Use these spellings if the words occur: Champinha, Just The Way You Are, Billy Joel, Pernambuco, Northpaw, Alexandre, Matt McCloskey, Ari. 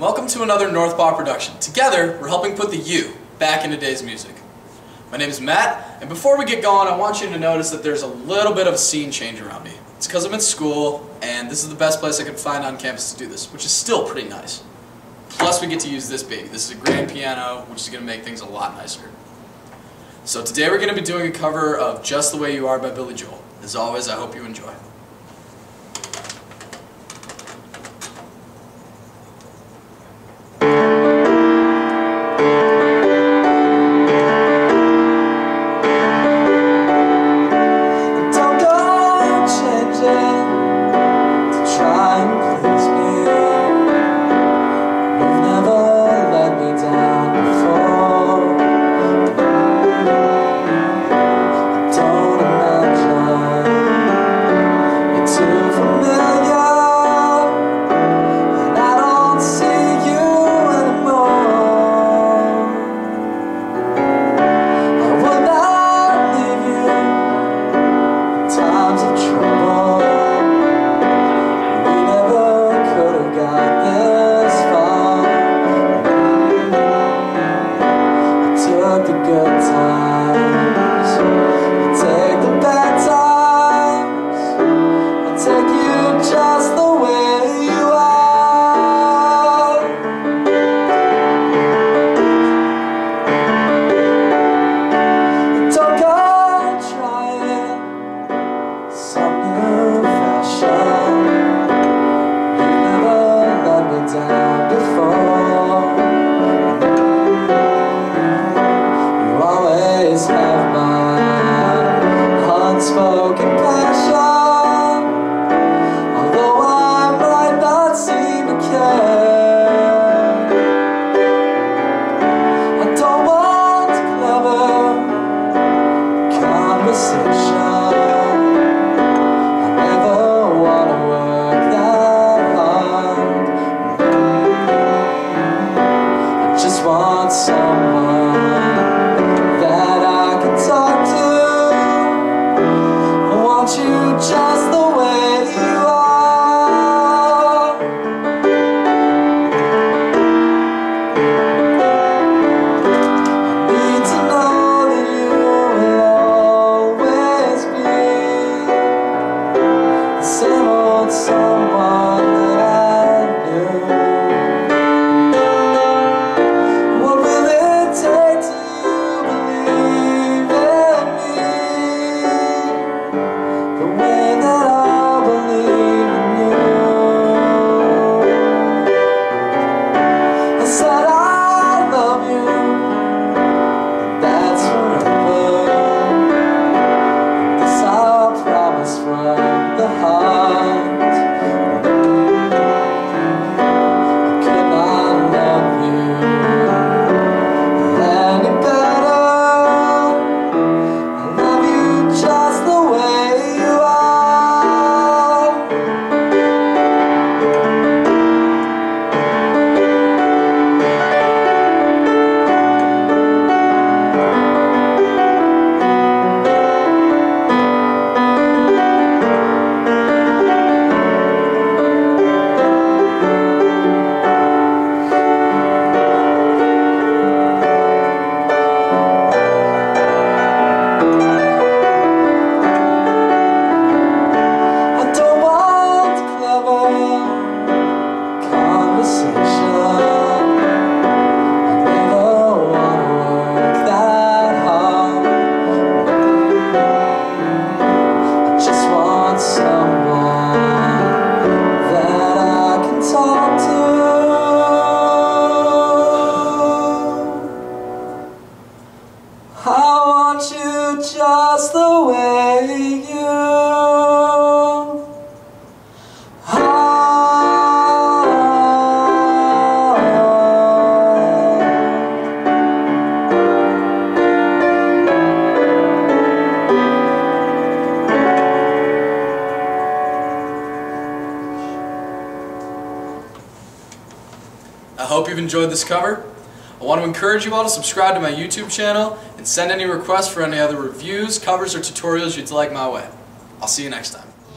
Welcome to another Northpaw production. Together, we're helping put the you back in today's music. My name is Matt, and before we get going, I want you to notice that there's a little bit of a scene change around me. It's because I'm at school, and this is the best place I could find on campus to do this, which is still pretty nice. Plus, we get to use this baby. This is a grand piano, which is going to make things a lot nicer. So today we're going to be doing a cover of Just The Way You Are by Billy Joel. As always, I hope you enjoy. Just the way you I hope you've enjoyed this cover. I want to encourage you all to subscribe to my YouTube channel and send any requests for any other reviews, covers, or tutorials you'd like my way. I'll see you next time.